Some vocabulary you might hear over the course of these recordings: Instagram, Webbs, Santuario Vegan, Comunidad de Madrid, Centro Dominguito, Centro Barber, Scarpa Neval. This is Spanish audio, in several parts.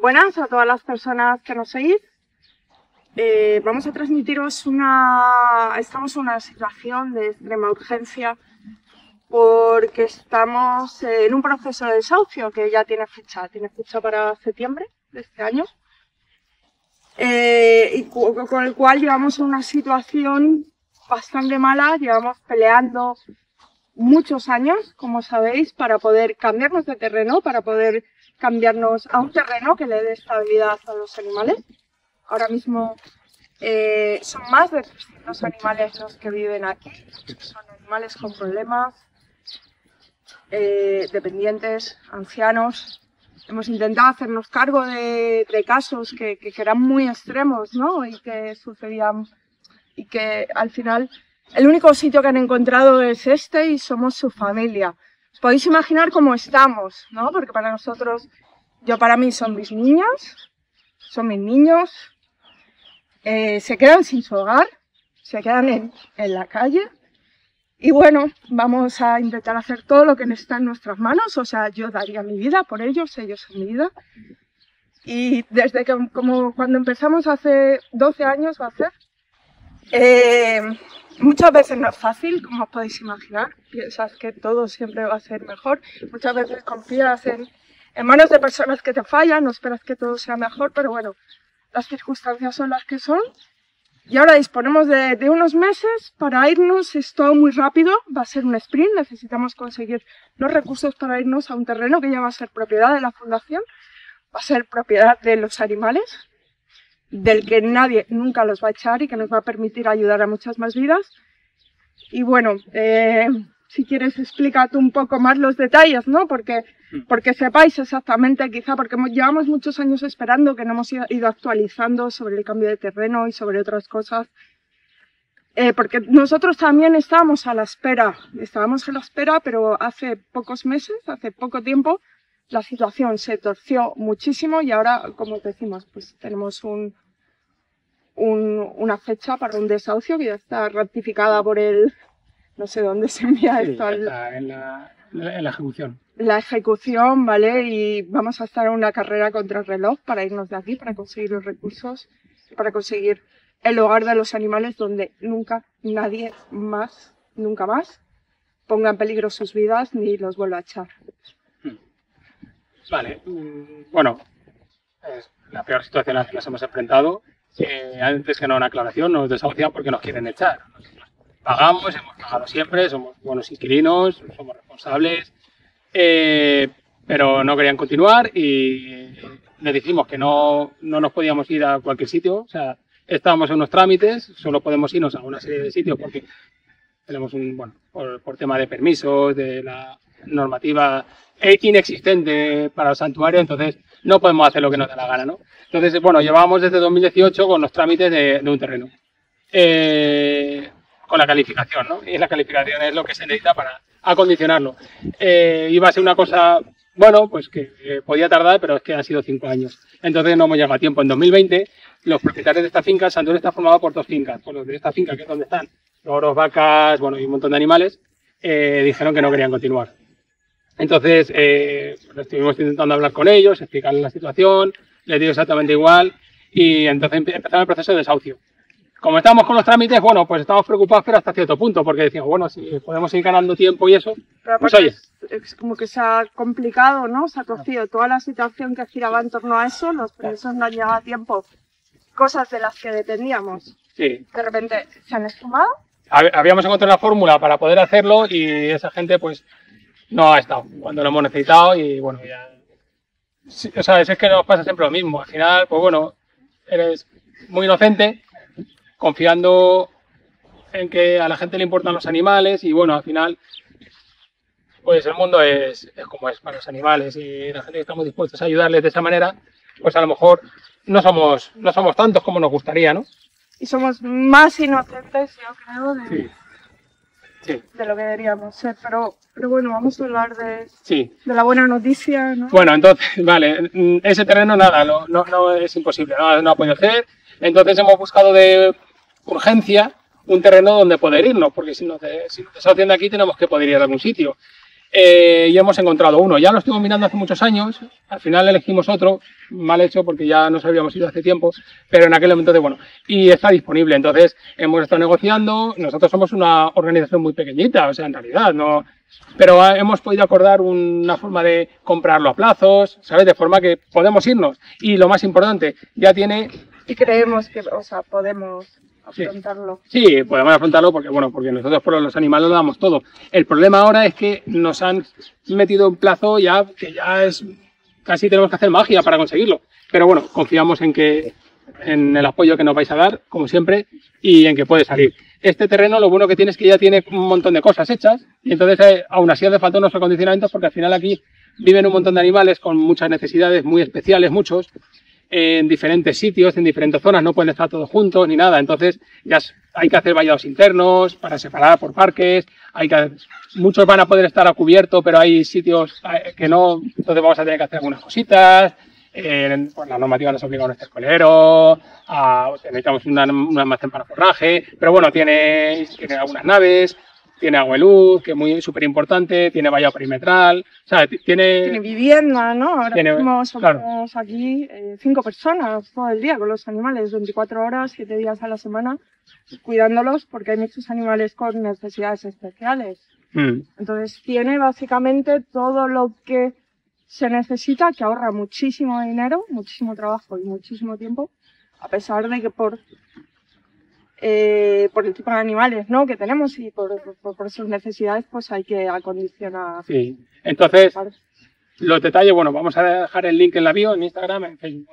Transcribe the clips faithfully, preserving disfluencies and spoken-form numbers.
Buenas a todas las personas que nos seguís. Eh, vamos a transmitiros una... Estamos en una situación de extrema urgencia porque estamos en un proceso de desahucio que ya tiene fecha. Tiene fecha para septiembre de este año. Eh, y con el cual llevamos una situación bastante mala. Llevamos peleando muchos años, como sabéis, para poder cambiarnos de terreno, para poder cambiarnos a un terreno que le dé estabilidad a los animales. Ahora mismo eh, son más de trescientos animales los que viven aquí. Son animales con problemas, eh, dependientes, ancianos. Hemos intentado hacernos cargo de, de casos que, que eran muy extremos, ¿no? Y que sucedían, y que al final el único sitio que han encontrado es este y somos su familia. Os podéis imaginar cómo estamos, ¿no? Porque para nosotros, yo para mí son mis niñas, son mis niños, eh, se quedan sin su hogar, se quedan en, en la calle. Y bueno, vamos a intentar hacer todo lo que está en nuestras manos. O sea, yo daría mi vida por ellos, ellos son mi vida. Y desde que, como cuando empezamos hace doce años va a ser, eh, muchas veces no es fácil, como os podéis imaginar. Piensas que todo siempre va a ser mejor. Muchas veces confías en, en manos de personas que te fallan, no esperas que todo sea mejor, pero bueno, las circunstancias son las que son. Y ahora disponemos de, de unos meses para irnos, es todo muy rápido, va a ser un sprint, necesitamos conseguir los recursos para irnos a un terreno que ya va a ser propiedad de la fundación, va a ser propiedad de los animales, del que nadie nunca los va a echar y que nos va a permitir ayudar a muchas más vidas. Y bueno, eh, si quieres explícate un poco más los detalles, ¿no? Porque, porque sepáis exactamente, quizá porque hemos, llevamos muchos años esperando, que no hemos ido actualizando sobre el cambio de terreno y sobre otras cosas. Eh, porque nosotros también estábamos a la espera, estábamos a la espera, pero hace pocos meses, hace poco tiempo, la situación se torció muchísimo y ahora, como decimos, pues tenemos un, un, una fecha para un desahucio que ya está ratificada por el... No sé dónde se envía sí, esto. Está en, la, en la ejecución. La ejecución, ¿vale? Y vamos a estar en una carrera contra el reloj para irnos de aquí, para conseguir los recursos, para conseguir el hogar de los animales donde nunca nadie más, nunca más, ponga en peligro sus vidas ni los vuelva a echar. Vale. Bueno, es la peor situación a la que nos hemos enfrentado. Eh, antes que no, una aclaración, nos desahucian porque nos quieren echar. Pagamos, hemos pagado siempre, somos buenos inquilinos, somos responsables, eh, pero no querían continuar y les dijimos que no, no nos podíamos ir a cualquier sitio, o sea, estábamos en unos trámites, solo podemos irnos a una serie de sitios porque tenemos un, bueno, por, por tema de permisos, de la normativa inexistente para el santuario, entonces no podemos hacer lo que nos da la gana, ¿no? Entonces, bueno, llevábamos desde dos mil dieciocho con los trámites de, de un terreno. Eh, con la calificación, ¿no? Y la calificación es lo que se necesita para acondicionarlo. Eh, iba a ser una cosa, bueno, pues que eh, podía tardar, pero es que han sido cinco años. Entonces no hemos llegado a tiempo. En dos mil veinte, los propietarios de esta finca, Santuario está formado por dos fincas. Por los de esta finca, que es donde están loros, vacas, bueno, y un montón de animales, eh, dijeron que no querían continuar. Entonces, eh, pues estuvimos intentando hablar con ellos, explicarles la situación, les dio exactamente igual, y entonces empezaba el proceso de desahucio. Como estamos con los trámites, bueno, pues estamos preocupados, pero hasta cierto punto, porque decimos, bueno, si podemos ir ganando tiempo y eso, pero pues oye. Es, es como que se ha complicado, ¿no? Se ha torcido toda la situación que giraba en torno a eso, los presos no han llegado a tiempo, cosas de las que dependíamos. Sí. De repente se han esfumado. Habíamos encontrado una fórmula para poder hacerlo y esa gente, pues, no ha estado cuando lo hemos necesitado y, bueno, ya... Sí, o sea, es que nos pasa siempre lo mismo. Al final, pues bueno, eres muy inocente, confiando en que a la gente le importan los animales y bueno, al final pues el mundo es, es como es para los animales y la gente que estamos dispuestos a ayudarles de esa manera, pues a lo mejor no somos, no somos tantos como nos gustaría, ¿no? Y somos más inocentes, yo creo, de, sí. Sí. de lo que deberíamos ser, pero, pero bueno, vamos a hablar de, sí. de la buena noticia, ¿no? Bueno, entonces, vale, ese terreno nada, no, no, no es imposible, no, no ha podido ser, entonces hemos buscado de urgencia un terreno donde poder irnos, porque si nos, de, si nos desahucian de aquí tenemos que poder ir a algún sitio. Eh, y hemos encontrado uno, ya lo estuvimos mirando hace muchos años, al final elegimos otro, mal hecho porque ya nos habíamos ido hace tiempo, pero en aquel momento, bueno, y está disponible. Entonces hemos estado negociando, nosotros somos una organización muy pequeñita, o sea, en realidad no, pero hemos podido acordar una forma de comprarlo a plazos, ¿sabes? De forma que podemos irnos, y lo más importante, ya tiene... Y creemos que, o sea, podemos... Sí. Afrontarlo. Sí, podemos afrontarlo porque, bueno, porque nosotros por los animales lo damos todo. El problema ahora es que nos han metido un plazo ya que ya es casi tenemos que hacer magia para conseguirlo. Pero bueno, confiamos en que en el apoyo que nos vais a dar, como siempre, y en que puede salir. Este terreno lo bueno que tiene es que ya tiene un montón de cosas hechas, y entonces eh, aún así hace falta unos acondicionamientos porque al final aquí viven un montón de animales con muchas necesidades muy especiales, muchos, en diferentes sitios, en diferentes zonas, no pueden estar todos juntos ni nada, entonces ya hay que hacer vallados internos para separar por parques, hay que, muchos van a poder estar a cubierto, pero hay sitios que no, entonces vamos a tener que hacer algunas cositas, eh, pues la normativa nos obliga a un estercolero, a, o sea, necesitamos una, una almacén para forraje, pero bueno, tiene, tiene algunas naves, tiene agua y luz, que es muy súper importante, tiene vallado perimetral, o sea, tiene... Tiene vivienda, ¿no? Ahora tiene, mismo somos claro. aquí eh, cinco personas todo el día con los animales, veinticuatro horas, siete días a la semana, cuidándolos porque hay muchos animales con necesidades especiales. Mm. Entonces tiene básicamente todo lo que se necesita, que ahorra muchísimo dinero, muchísimo trabajo y muchísimo tiempo, a pesar de que por... Eh, por el tipo de animales, ¿no?, que tenemos y por, por, por sus necesidades, pues hay que acondicionar. Sí, entonces los detalles, bueno, vamos a dejar el link en la bio, en Instagram, en Facebook,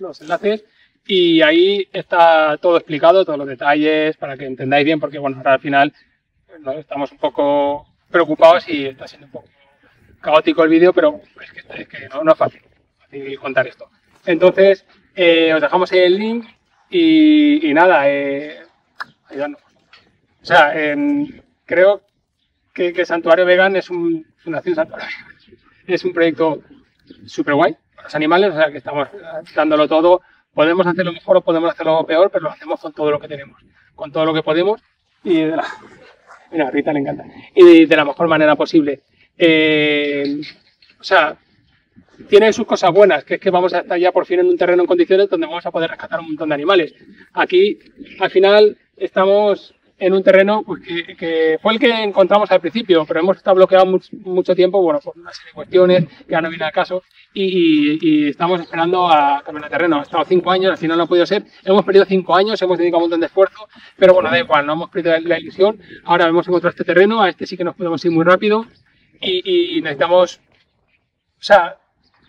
los enlaces, y ahí está todo explicado, todos los detalles, para que entendáis bien, porque bueno, ahora al final no, estamos un poco preocupados y está siendo un poco caótico el vídeo, pero es que, es que no, no es fácil, fácil contar esto. Entonces, eh, os dejamos el link. Y, y nada, eh, ayudadnos. O sea, eh, creo que, que Santuario Vegan es un, Fundación Santuario Vegan es un proyecto súper guay para los animales, o sea que estamos dándolo todo. Podemos hacerlo mejor o podemos hacerlo peor, pero lo hacemos con todo lo que tenemos, con todo lo que podemos y de la, mira, a Rita le encanta, y de la mejor manera posible. Eh, o sea, tiene sus cosas buenas, que es que vamos a estar ya por fin en un terreno en condiciones donde vamos a poder rescatar un montón de animales. Aquí, al final, estamos en un terreno pues, que, que fue el que encontramos al principio, pero hemos estado bloqueados much, mucho tiempo, bueno, por una serie de cuestiones que ya no viene al caso, y, y, y estamos esperando a cambiar de terreno. Ha estado cinco años, al final no ha podido ser, hemos perdido cinco años, hemos dedicado un montón de esfuerzo, pero bueno, da igual, no hemos perdido la ilusión. Ahora hemos encontrado este terreno, a este sí que nos podemos ir muy rápido, y, y necesitamos, o sea,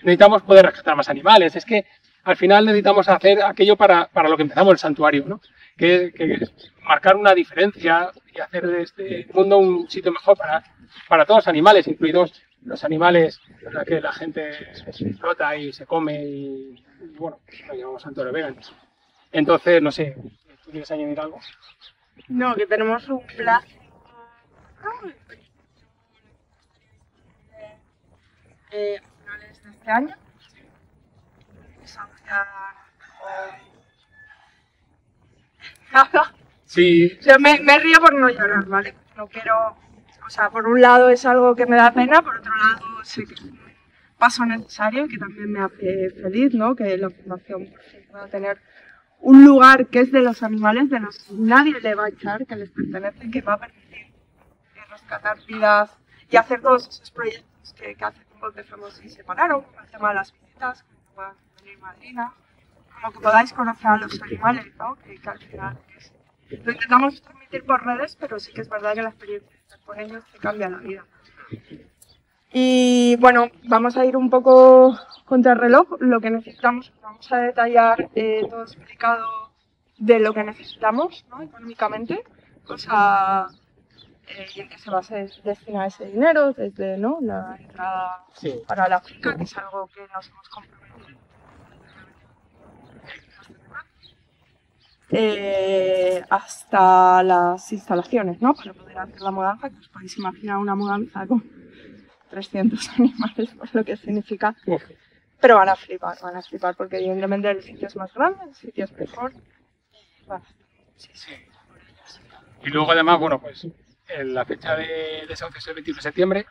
necesitamos poder rescatar más animales. Es que al final necesitamos hacer aquello para, para lo que empezamos el santuario, ¿no? Que, que es marcar una diferencia y hacer de este mundo un sitio mejor para, para todos los animales, incluidos los animales los que la gente se explota y se come y, y bueno, lo llamamos Santuario Vegan. Entonces, no sé, ¿tú quieres añadir algo? No, que tenemos un plan. Eh, de este año sí. Yo me, me río por no llorar, ¿vale? No quiero, o sea, por un lado es algo que me da pena, por otro lado sí que es un paso necesario que también me hace feliz, ¿no? Que la fundación por fin pueda tener un lugar que es de los animales, de los que nadie le va a echar, que les pertenece, que va a permitir rescatar vidas y hacer todos esos proyectos que, que hace empezamos y separaron, con el tema de las visitas, con el tema de venir madrina, como que podáis conocer a los animales, ¿no? Que, que al final es, lo intentamos transmitir por redes, pero sí que es verdad que la experiencia de estar con ellos te cambia la vida. Y bueno, vamos a ir un poco contra el reloj, lo que necesitamos, vamos a detallar eh, todo explicado de lo que necesitamos, ¿no? Económicamente, o sea, Eh, y en que se va a destinar ese dinero, desde ¿no? la entrada sí. para la finca, que es algo que nos hemos comprometido. Eh, hasta las instalaciones, ¿no? Para poder hacer la mudanza, que os podéis imaginar una mudanza con trescientos animales, por lo que significa. Okay. Pero van a flipar, van a flipar, porque evidentemente el sitio es más grande, el sitio es mejor. Bueno, sí, sí. Y luego además, bueno, pues... En la fecha de desahucio es el veintiuno de septiembre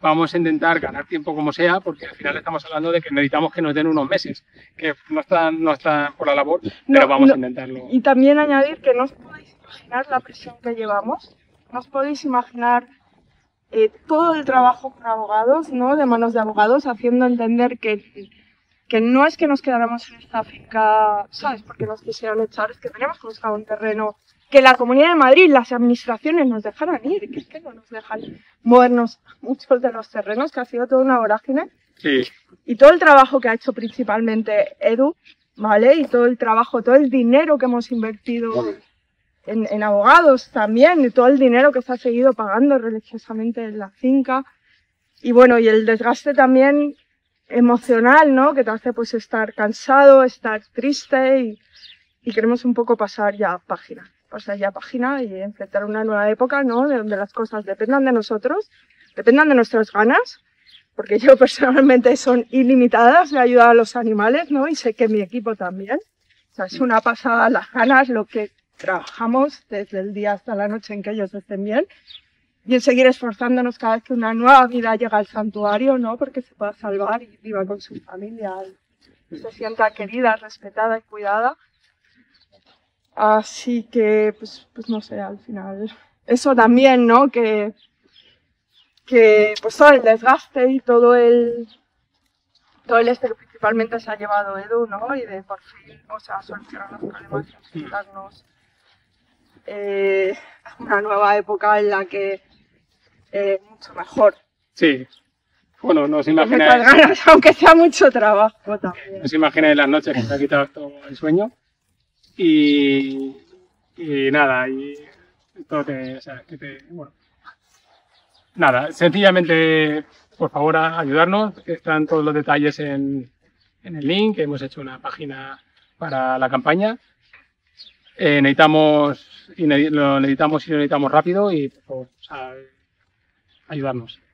Vamos a intentar ganar tiempo como sea, porque al final estamos hablando de que necesitamos que nos den unos meses, que no están, no están por la labor, no, pero vamos no, a intentarlo. Y también añadir que no os podéis imaginar la presión que llevamos, no os podéis imaginar eh, todo el trabajo con abogados, ¿no? De manos de abogados, haciendo entender que, que no es que nos quedáramos en esta finca, ¿sabes? Porque nos quisieron echar, es que teníamos que buscar un terreno que la Comunidad de Madrid, las administraciones nos dejaran ir, que es que no nos dejan movernos muchos de los terrenos, que ha sido toda una vorágine. Sí. Y todo el trabajo que ha hecho principalmente Edu, ¿vale? Y todo el trabajo, todo el dinero que hemos invertido en, en abogados también, y todo el dinero que se ha seguido pagando religiosamente en la finca. Y bueno, y el desgaste también emocional, ¿no? Que te hace pues estar cansado, estar triste y, y queremos un poco pasar ya página. pasar ya página y enfrentar una nueva época, ¿no? De donde las cosas dependan de nosotros, dependan de nuestras ganas, porque yo personalmente son ilimitadas, le he ayudado a los animales, ¿no? Y sé que mi equipo también. O sea, es una pasada las ganas, lo que trabajamos desde el día hasta la noche en que ellos estén bien, y en seguir esforzándonos cada vez que una nueva vida llega al santuario, ¿no? Porque se pueda salvar y viva con su familia, y se sienta querida, respetada y cuidada. Así que, pues, pues no sé, al final, eso también, ¿no? Que, que pues todo el desgaste y todo el, todo el este que principalmente se ha llevado Edu, ¿no? Y de por fin, o sea, solucionar los problemas y presentarnos eh, una nueva época en la que eh, mucho mejor. Sí. Bueno, no os imagináis... Con muchas ganas, aunque sea mucho trabajo también. No os imagináis las noches que te ha quitado todo el sueño. Y, y nada, y todo te, o sea, que te, bueno, nada, sencillamente, por favor, a ayudarnos, están todos los detalles en, en el link, hemos hecho una página para la campaña, eh, necesitamos, y ne lo necesitamos y lo necesitamos rápido y por favor, o sea, ayudarnos.